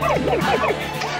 Hey, young,